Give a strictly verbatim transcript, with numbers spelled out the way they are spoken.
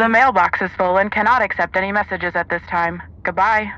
The mailbox is full and cannot accept any messages at this time. Goodbye.